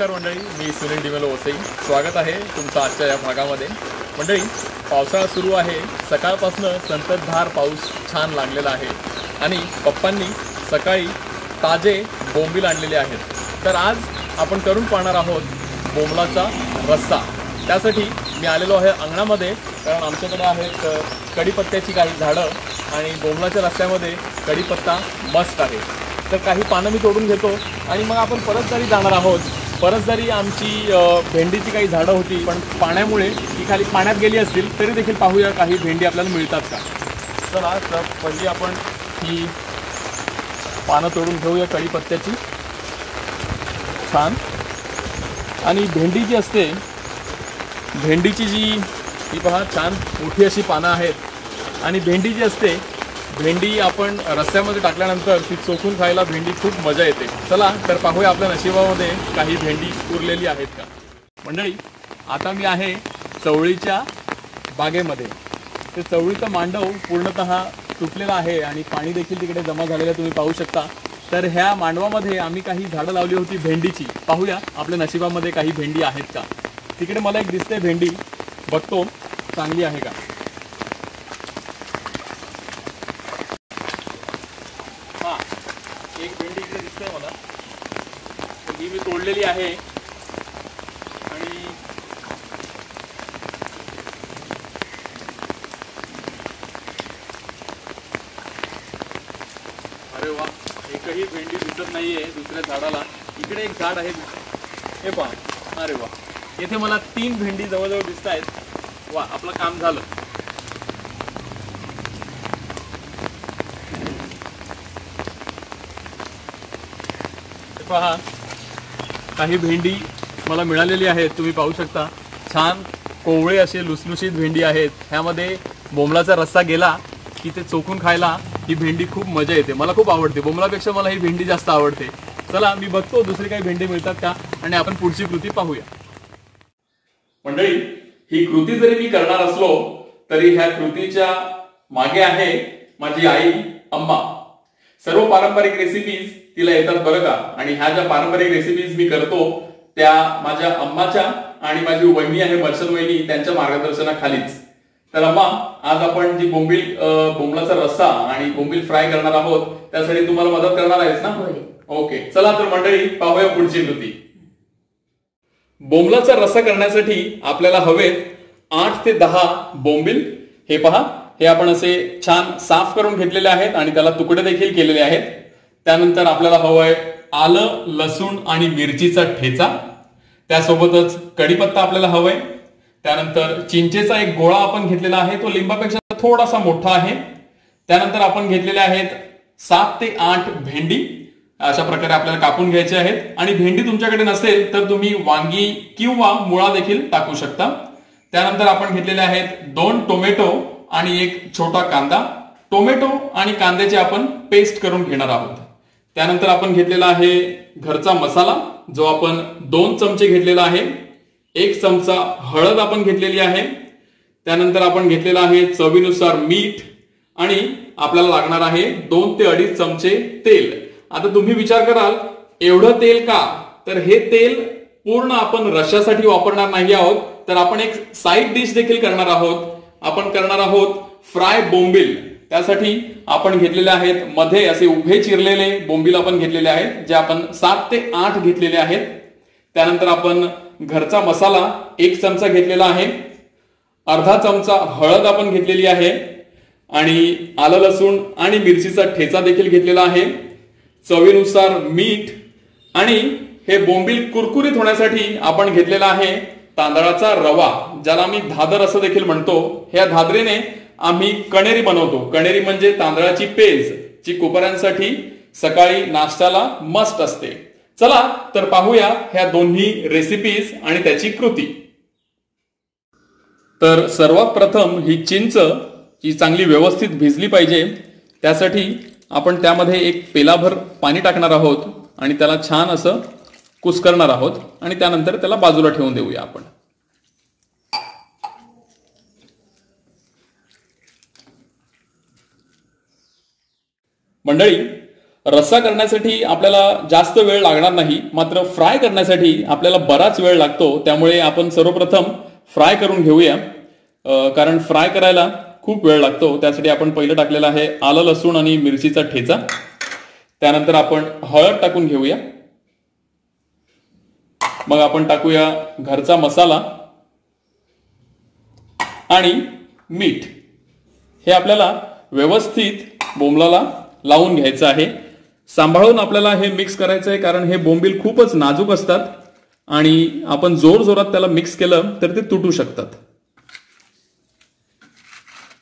नमस्कार मंडळी, मी सुनील डिमेलो वसई. स्वागत आहे तुमचं आजच्या या भागामध्ये. मंडळी, पावसाळा सुरू आहे. सकाळपासून संततधार पाऊस छान लागलेला आहे आणि पप्पांनी सकाळी ताजे बोंबील आणलेले आहेत. तर आज आपण करून पाहणार आहोत बोंबलाचा रस्सा. त्यासाठी मी आलेलो आहे अंगणामध्ये, कारण आमच्याकडे आहेत कढीपत्त्याची काही झाडं आणि बोंबलाच्या रस्स्यामध्ये कढीपत्ता मस्त आहे. तर काही पानं मी तोडून घेतो आणि मग आपण परसदारी जाणार आहोत. परसदारी आमची भेंडीची काही झाडं होती, पण पाण्यामुळे ती खाली पाण्यात गेली असतील तरी देखील पाहूया काही भेंडी आपल्याला मिळतात का. चला, तर पहिली आपण ही पानं तोडून घेऊया कढीपत्त्याची. छान. आणि भेंडी जी असते, भेंडीची जी ही पहा छान मोठी अशी पानं आहेत. आणि भेंडी जी असते, भेंडी आपण रस्त्यामध्ये टाकल्यानंतर ती चोखून खायला भेंडी खूप मजा येते. चला, तर पाहूया आपल्या नशिबामध्ये काही भेंडी उरलेली आहेत का. मंडळी, आता मी आहे चवळीच्या बागेमध्ये. ते चवळीचं मांडव पूर्णतः तुटलेला आहे आणि पाणी देखील तिकडे जमा झालेलं तुम्ही पाहू शकता. तर ह्या मांडवामध्ये आम्ही काही झाडं लावली होती भेंडीची. पाहूया आपल्या नशिबामध्ये काही भेंडी आहेत का. तिकडे मला एक दिसते भेंडी, बघतो चांगली आहे का. एक भेंडी इकडे दिसते मला, ही मी तोडलेली आहे. आणि अरे वा, एकही भेंडी दिसत नाही आहे दुसऱ्या झाडाला. इकडे एक झाड आहे, हे पहा. अरे वा, येथे मला 3 भेंडी जवळजवळ दिसत आहेत. वा, आपलं काम झालं. पहा, काही भेंडी मला मिळालेली आहेत. तुम्ही पाहू शकता छान कोवळे असे लुसलुशीत भेंडी आहेत. ह्यामध्ये बोंबलाचा रस्सा गेला की ते चोखून खायला ही भेंडी खूप मजा येते. मला खूप आवडते. बोंबलापेक्षा मला ही भेंडी जास्त आवडते. चला, मी बघतो दुसरी काही भेंडी मिळतात का आणि आपण पुढची कृती पाहूया. मंडळी, ही कृती जरी मी करणार असलो तरी ह्या कृतीच्या मागे आहे माझी आई अम्मा. सर्व पारंपरिक रेसिपीज तिला येतात बरं का. आणि ह्या ज्या पारंपरिक रेसिपीज मी करतो त्या माझ्या अम्माच्या आणि माझी वहिनी आहे वर्षद वहिनी त्यांच्या मार्गदर्शनाखालीच. तर अम्मा, आज आपण जी बोंबलाचा रस्सा आणि बोंबील फ्राय करणार आहोत त्यासाठी तुम्हाला मदत करणार आहेस ना. ओके, चला तर मंडळी पाहूया पुढची कृती. बोंबलाचा रस्सा करण्यासाठी आपल्याला हवेत 8 ते 10 बोंबील. हे पहा, हे आपण असे छान साफ करून घेतलेले आहेत आणि त्याला तुकडे देखील केलेले आहेत. त्यानंतर आपल्याला हवं आहे आलं, लसूण आणि मिरचीचा ठेचा. त्यासोबतच कढीपत्ता आपल्याला हवा आहे. त्यानंतर चिंचेचा एक गोळा आपण घेतलेला आहे, तो लिंबापेक्षा थोडासा मोठा आहे. त्यानंतर आपण घेतलेले आहेत 7 ते 8 भेंडी. अशा प्रकारे आपल्याला कापून घ्यायचे आहेत. आणि भेंडी तुमच्याकडे नसेल तर तुम्ही वांगी किंवा मुळा देखील टाकू शकता. त्यानंतर आपण घेतलेले आहेत 2 टोमॅटो आणि एक छोटा कांदा. टोमॅटो आणि कांद्याची आपण पेस्ट करून घेणार आहोत. त्यानंतर आपण घेतलेला आहे घरचा मसाला, जो आपण 2 चमचे घेतलेला आहे. 1 चमचा हळद आपण घेतलेली आहे. त्यानंतर आपण घेतलेला आहे चवीनुसार मीठ आणि आपल्याला लागणार आहे 2 ते 2.5 चमचे तेल. आता तुम्ही विचार कराल एवढं तेल का, तर हे तेल पूर्ण आपण रश्श्यासाठी वापरणार नाही आहोत, तर आपण एक साईड डिश देखील करणार आहोत. आपण करणार आहोत फ्राय बोंबील. त्यासाठी आपण घेतलेले आहेत मध्ये असे उभे चिरलेले बोंबील आपण घेतलेले आहेत, जे आपण 7 ते 8 घेतलेले आहेत. त्यानंतर आपण घरचा मसाला 1 चमचा घेतलेला आहे. अर्धा चमचा हळद आपण घेतलेली आहे आणि आलं, लसूण आणि मिरचीचा ठेचा देखील घेतलेला आहे. चवीनुसार मीठ आणि हे बोंबील कुरकुरीत होण्यासाठी आपण घेतलेला आहे तांदळाचा रवा, ज्याला मी धादर असं देखील म्हणतो. ह्या धादरेने आम्ही कणेरी बनवतो. कणेरी म्हणजे तांदळाची पेज, जी कोपऱ्यांसाठी सकाळी नाश्त्याला मस्त असते. चला, तर पाहूया ह्या दोन्ही रेसिपीज आणि त्याची कृती. तर सर्वात प्रथम ही चिंच जी चांगली व्यवस्थित भिजली पाहिजे, त्यासाठी आपण त्यामध्ये एक पेलाभर पाणी टाकणार आहोत आणि त्याला छान असं कुस्करणार आहोत आणि त्यानंतर त्याला बाजूला ठेवून देऊया आपण. मंडळी, रस्सा करण्यासाठी आपल्याला जास्त वेळ लागणार नाही, मात्र फ्राय करण्यासाठी आपल्याला बराच वेळ लागतो। त्यामुळे आपण सर्वप्रथम फ्राय करून घेऊया, कारण फ्राय करायला खूप वेळ लागतो। त्यासाठी आपण पहिले टाकलेला आहे आलं, लसूण आणि मिरचीचा ठेचा। त्यानंतर आपण हळद टाकून घेऊया। मग आपण टाकूया घरचा मसाला आणि मीठ। हे आपल्याला व्यवस्थित बोंबलाला लावून घ्यायचं आहे। सांभाळून आपल्याला हे मिक्स करायचं आहे, कारण हे बोंबील खूपच नाजूक असतात आणि आपण जोरजोरात त्याला मिक्स केलं तर ते तुटू शकतात।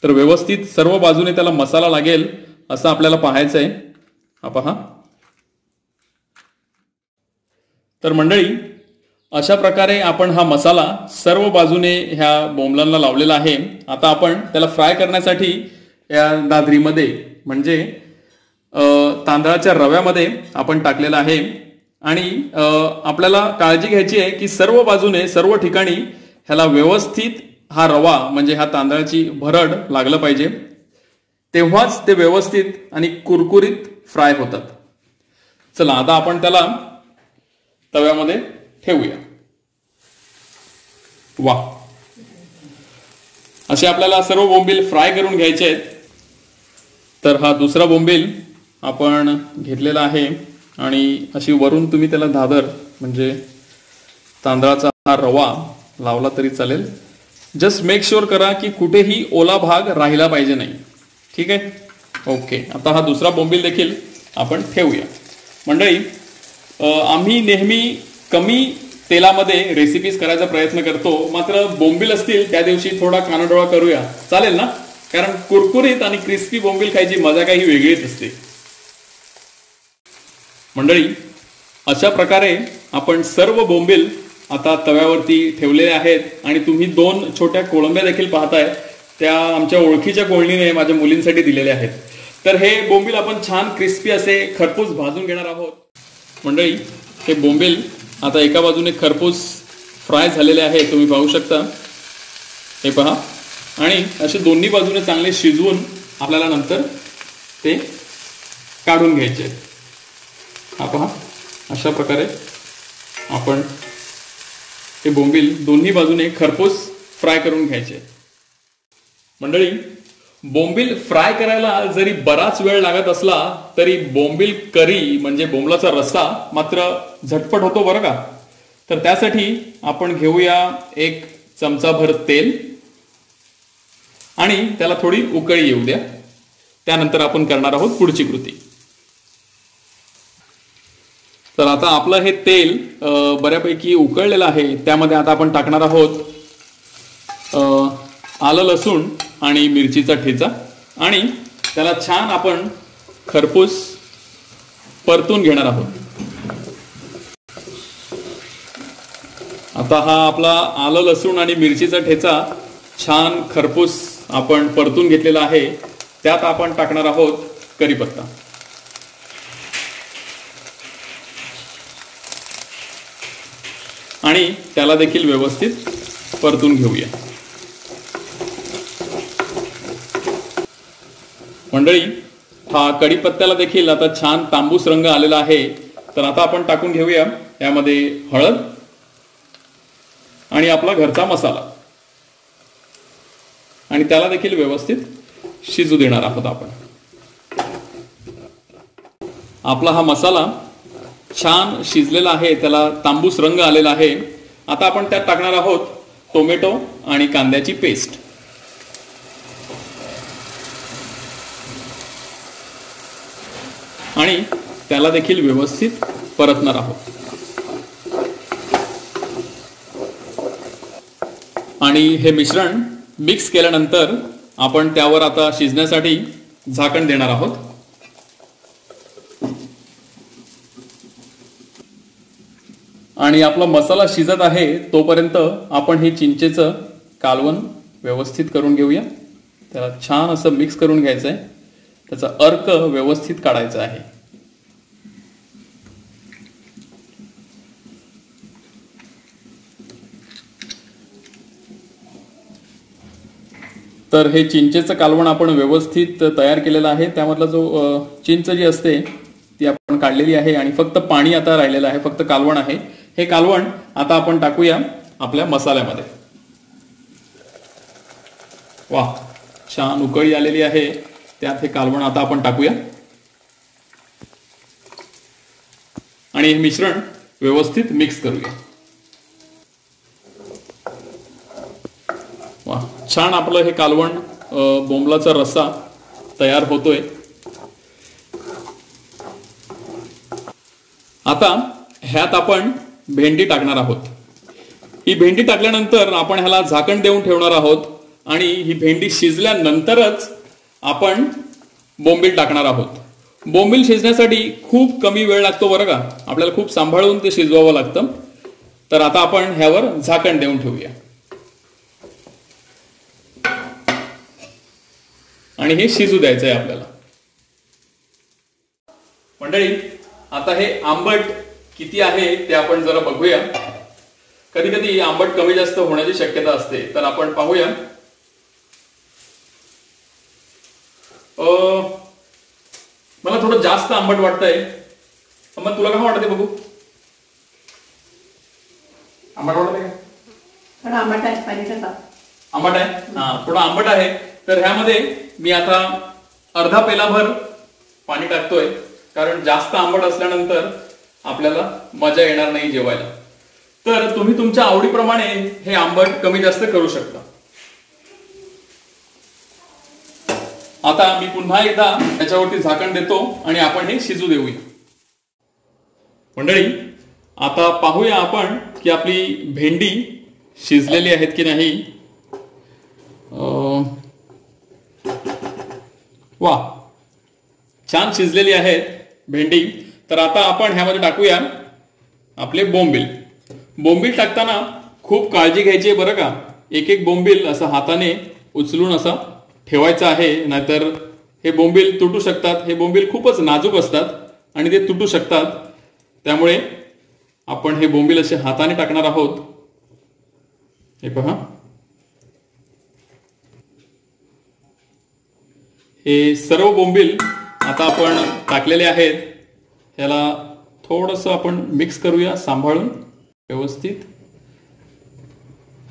तर व्यवस्थित सर्व बाजूने त्याला मसाला लागेल असं आपल्याला पाहायचं आहे। हा पहा। तर मंडळी, अशा प्रकारे आपण हा मसाला सर्व बाजूने ह्या बोंबलांना लावलेला आहे। आता आपण त्याला फ्राय करण्यासाठी या दादरीमध्ये म्हणजे तांदळाच्या रव्यामध्ये आपण टाकलेला आहे। आणि आपल्याला काळजी घ्यायची आहे की सर्व बाजूने सर्व ठिकाणी ह्याला व्यवस्थित हा रवा म्हणजे हा तांदळाची भरड लागलं पाहिजे, तेव्हाच ते व्यवस्थित आणि कुरकुरीत फ्राय होतात। चला आता आपण त्याला तव्यामध्ये ठेवूया। वा, असे आपल्याला सर्व बोंबील फ्राय करून घ्यायचे आहेत। तर हा दुसरा बोंबील आपण घेतलेला आहे आणि अशी वरून तुम्ही त्याला धादर म्हणजे तांदळाचा हा रवा लावला तरी चालेल। जस्ट मेक शुअर करा की कुठेही ओला भाग राहिला पाहिजे नाही, ठीक आहे? ओके, आता हा दुसरा बोंबील देखील आपण ठेवूया। मंडळी, आम्ही नेहमी कमी तेलामध्ये रेसिपीज करायचा प्रयत्न करतो, मात्र बोंबील असतील त्या दिवशी थोडा कानाडोळा करूया, चालेल ना? कारण कुरकुरीत आणि क्रिस्पी बोंबील खायची मजा काही वेगळीच असते। मंडळी, अशा प्रकारे आपण सर्व बोंबील आता तव्यावरती ठेवलेले आहेत आणि तुम्ही दोन छोट्या कोळंब्या देखील पाहताय, त्या आमच्या ओळखीच्या कोळणीने माझ्या मुलींसाठी दिलेल्या आहेत। तर हे बोंबील आपण छान क्रिस्पी असे खरपूस भाजून घेणार आहोत। मंडळी, हे बोंबील आता एका बाजूने खरपूस फ्राय झालेले आहे, तुम्ही पाहू शकता, हे पहा। आणि असे दोन्ही बाजूने चांगले शिजवून आपल्याला नंतर ते काढून घ्यायचे आहेत। हा पहा, अशा प्रकारे आपण हे बोंबील दोन्ही बाजूने खरपूस फ्राय करून घ्यायचे। मंडळी, बोंबील फ्राय करायला जरी बराच वेळ लागत असला तरी बोंबील करी म्हणजे बोंबलाचा रस्सा मात्र झटपट होतो बरं का। तर त्यासाठी आपण घेऊया एक चमचाभर तेल आणि त्याला थोडी उकळी येऊ द्या। त्यानंतर आपण करणार आहोत पुढची कृती। तर आता आपलं हे तेल बऱ्यापैकी उकळलेलं आहे, त्यामध्ये आता आपण टाकणार आहोत आलं, लसूण आणि मिरचीचा ठेचा आणि त्याला छान आपण खरपूस परतून घेणार आहोत। आता हा आपला आलं, लसूण आणि मिरचीचा ठेचा छान खरपूस आपण परतून घेतलेला आहे। त्यात आपण टाकणार आहोत कढीपत्ता। आणि त्याला देखील व्यवस्थित परतून घेऊया। मंडळी, हा कढीपत्त्याला देखील आता छान तांबूस रंग आलेला आहे। तर आता आपण टाकून घेऊया यामध्ये हळद आणि आपला घरचा मसाला आणि त्याला देखील व्यवस्थित शिजू देणार आहोत आपण। आपला हा मसाला छान शिजलेला आहे, त्याला तांबूस रंग आलेला आहे। आता आपण त्यात टाकणार आहोत टोमॅटो आणि कांद्याची पेस्ट। आणि त्याला देखील व्यवस्थित परतणार आहोत। आणि हे मिश्रण मिक्स केल्यानंतर आपण त्यावर आता शिजण्यासाठी झाकण देणार आहोत। आणि आपला मसाला शिजत आहे तोपर्यंत आपण हे चिंचेचं कालवण व्यवस्थित करून घेऊया। त्याला छान असं मिक्स करून घ्यायचं आहे, त्याचा अर्क व्यवस्थित काढायचा आहे। तर हे चिंचेचं कालवण आपण व्यवस्थित तयार केलेलं आहे। त्यामधला जो चिंच जी असते आपण काढलेली आहे आणि फक्त पाणी आता राहिलेलं आहे, फक्त कालवण आहे। हे कालवण आता आपण टाकूया आपल्या मसाल्यामध्ये। वाह, छान उकळी आलेली आहे, त्यात हे कालवण आता आपण टाकूया आणि हे मिश्रण व्यवस्थित मिक्स करूया। वाह, छान आपलं हे कालवण बोंबलाचा रस्सा तयार होतोय। आता ह्यात आपण भेंडी टाकणार आहोत। ही भेंडी टाकल्यानंतर आपण ह्याला झाकण देऊन ठेवणार आहोत आणि ही भेंडी शिजल्यानंतरच आपण बोंबील टाकणार आहोत। बोंबील शिजण्यासाठी खूप कमी वेळ लागतो बरं का, आपल्याला खूप सांभाळून ते शिजवावं लागतं। तर आता आपण ह्यावर झाकण देऊन ठेवूया आणि हे शिजू द्यायचं आहे आपल्याला। मंडळी, आता हे आंबट किती आहे ते आपण जरा बघूया। कधी कधी आंबट कमी जास्त होण्याची शक्यता असते, तर आपण पाहूया। मला थोडं जास्त आंबट वाटतंय। मग तुला काय वाटतंय बघू? आंबट वाटतंय का? आंबट आहे, आंबट आहे, हा थोडं आंबट आहे। तर ह्यामध्ये मी आता अर्धा पेलाभर पाणी टाकतोय, कारण जास्त आंबट असल्यानंतर आपल्याला मजा येणार नाही जेवायला। तर तुम्ही तुमच्या आवडीप्रमाणे हे आंबट कमी जास्त करू शकता। आता मी पुन्हा एकदा त्याच्यावरती झाकण देतो आणि आपण हे शिजू देऊया। मंडळी, आता पाहूया आपण की आपली भेंडी शिजलेली आहेत की नाही। वाह, छान शिजलेली आहेत भेंडी। तर आता आपण ह्यामध्ये टाकूया आपले बोंबील। बोंबील टाकताना खूप काळजी घ्यायची आहे बरं का। एक एक बोंबील असं हाताने उचलून असा ठेवायचा आहे, नाहीतर हे बोंबील तुटू शकतात। हे बोंबील खूपच नाजूक असतात आणि ते तुटू शकतात, त्यामुळे आपण हे बोंबील असे हाताने टाकणार आहोत। हे पहा, हे सर्व बोंबील आता आपण टाकलेले आहेत। ह्याला थोडंसं आपण मिक्स करूया सांभाळून व्यवस्थित,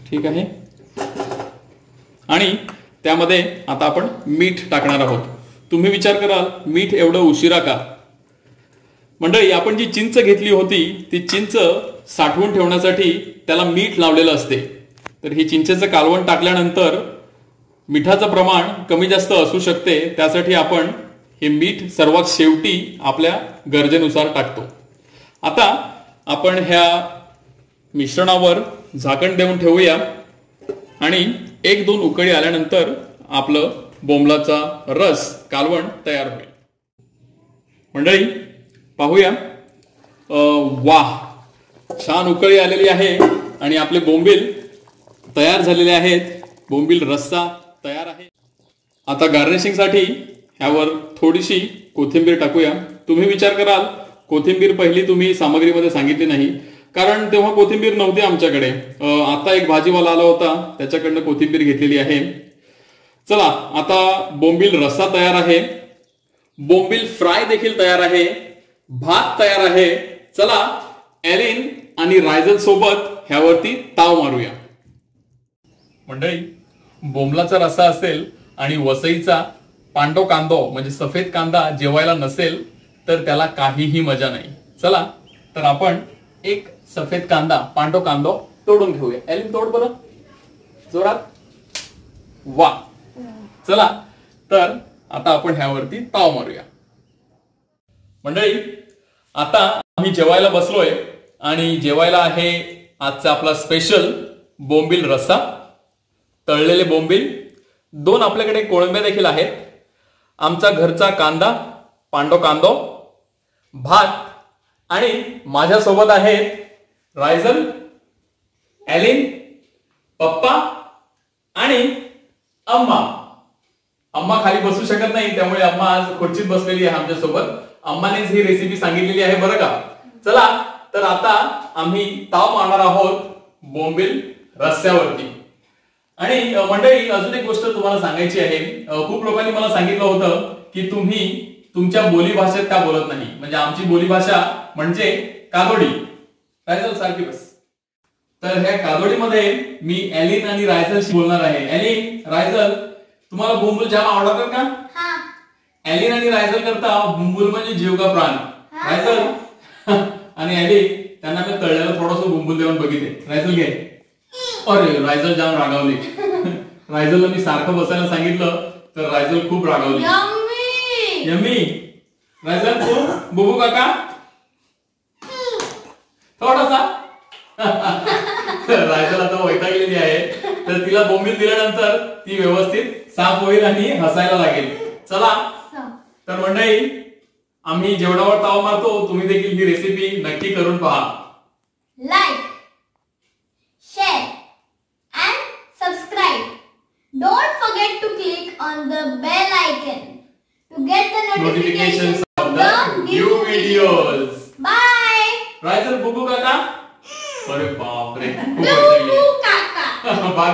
ठीक आहे। आणि त्यामध्ये आता आपण मीठ टाकणार आहोत। तुम्ही विचार कराल मीठ एवढं उशिरा का? मंडळी, आपण जी चिंच घेतली होती ती चिंच साठवून ठेवण्यासाठी त्याला मीठ लावलेलं असते। तर हे चिंचेचं कालवण टाकल्यानंतर मिठाचं प्रमाण कमी जास्त असू शकते, त्यासाठी आपण हे मीठ सर्वात शेवटी आपल्या गरजेनुसार टाकतो। आता आपण ह्या मिश्रणावर झाकण देऊन ठेवूया आणि एक दोन उकळी आल्यानंतर आपलं बोंबलाचा रस कालवण तयार होईल। मंडळी, पाहूया। वाह, छान उकळी आलेली आहे आणि आपले बोंबील तयार झालेले आहेत। बोंबील रस्सा तयार आहे। आता गार्निशिंगसाठी यावर थोडीशी कोथिंबीर टाकूया। तुम्ही विचार कराल कोथिंबीर पहिली तुम्ही सामग्रीमध्ये सांगितली नाही, कारण तेव्हा कोथिंबीर नव्हती आमच्याकडे। आता एक भाजीवाला आला होता, त्याच्याकडनं कोथिंबीर घेतलेली आहे। चला, आता बोंबील रस्सा तयार आहे, बोंबील फ्राय देखील तयार आहे, भात तयार आहे। चला एलिन आणि रायझल सोबत ह्यावरती ताव मारूया। मंडळी, बोंबलाचा रस्सा असेल आणि वसईचा पांडो कांदो म्हणजे सफेद कांदा जेवायला नसेल तर त्याला काहीही मजा नाही। चला, तर आपण एक सफेद कांदा, पांडो कांदो तोडून घेऊया। एलिन, तोड बरं जोरात। वाह, चला तर आता आपण ह्यावरती ताव मारूया। मंडळी, आता आम्ही जेवायला बसलोय आणि जेवायला आहे आजचा आपला स्पेशल बोंबील रस्सा, तळलेले बोंबील, दोन आपल्याकडे कोळंब्या देखील आहेत, आमचा घरचा कांदा पांडो कांदो, भात आणि माझ्या सोबत आहेत रायझल, एलिन, पप्पा आणि अम्मा। अम्मा खाली बसू शकत नाही, त्यामुळे अम्मा आज खुर्चीत बसलेली आहे आमच्या सोबत। अम्मानेच ही रेसिपी सांगितलेली आहे बरं का। चला, तर आता आम्ही ताव मारणार आहोत बोंबील रस्स्यावरती। आणि मंडळी, अजून एक गोष्ट तुम्हाला सांगायची आहे। खूप लोकांनी मला सांगितलं होतं की तुम्ही तुमच्या बोली भाषेत का बोलत नाही, म्हणजे आमची बोली भाषा म्हणजे कागोडी, रायसल सारखी बस। तर ह्या कागोडी मध्ये मी एलिन आणि रायसलशी बोलणार आहे। एलिन, रायसल, तुम्हाला बुलबुल जाम आवडतात का? हां। एलिन आणि रायसल करता बुलबुल म्हणजे जीव का प्राण। रायसल आणि एलिन त्यांना मी तळलेला थोडासा बुलबुल देऊन बघितले। रायसल घे। अरे रायसल जाम रागावली। रायसलला मी सारखं बसायला सांगितलं तर रायसल खूप रागावली। यम्मी, रायसल को बुबू काका थोड़ा सा रायसल आता वैतागलेली आहे, तर तिला बोंबील दिल्यानंतर ती व्यवस्थित साफ होईल आणि हसायला लागेल। चला तर मंडळी, आम्ही जेवणावर ताव मारतो, तुम्ही देखील ही रेसिपी नक्की करून पहा। Like, share and subscribe. Don't forget to click on the bell icon to get the notifications of the new videos. Bye. Raisal, Bubu kaka. अरे बाप रे. Bubu kaka. Bye.